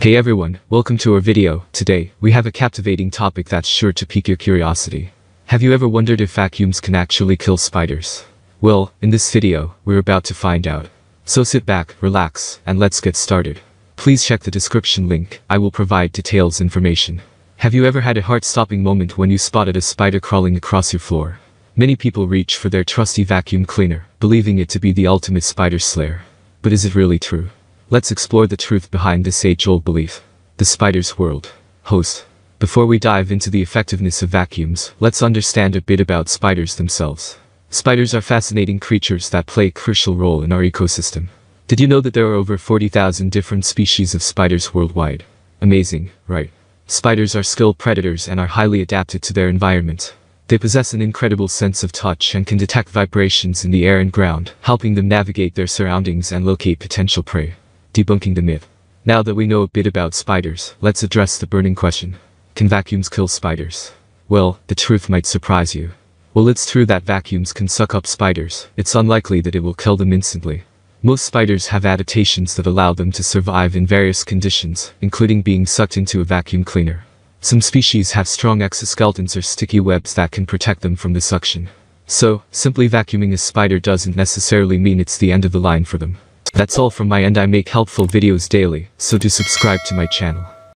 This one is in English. Hey everyone, welcome to our video. Today, we have a captivating topic that's sure to pique your curiosity. Have you ever wondered if vacuums can actually kill spiders? Well, in this video, we're about to find out. So sit back, relax, and let's get started. Please check the description link, I will provide details information. Have you ever had a heart-stopping moment when you spotted a spider crawling across your floor? Many people reach for their trusty vacuum cleaner, believing it to be the ultimate spider slayer. But is it really true? Let's explore the truth behind this age-old belief. The spider's world. Host. Before we dive into the effectiveness of vacuums, let's understand a bit about spiders themselves. Spiders are fascinating creatures that play a crucial role in our ecosystem. Did you know that there are over 40,000 different species of spiders worldwide? Amazing, right? Spiders are skilled predators and are highly adapted to their environment. They possess an incredible sense of touch and can detect vibrations in the air and ground, helping them navigate their surroundings and locate potential prey. Debunking the myth. Now that we know a bit about spiders, let's address the burning question. Can vacuums kill spiders? Well, the truth might surprise you. While it's true that vacuums can suck up spiders, it's unlikely that it will kill them instantly. Most spiders have adaptations that allow them to survive in various conditions, including being sucked into a vacuum cleaner. Some species have strong exoskeletons or sticky webs that can protect them from the suction. So, simply vacuuming a spider doesn't necessarily mean it's the end of the line for them. That's all from my end. I make helpful videos daily, so do subscribe to my channel.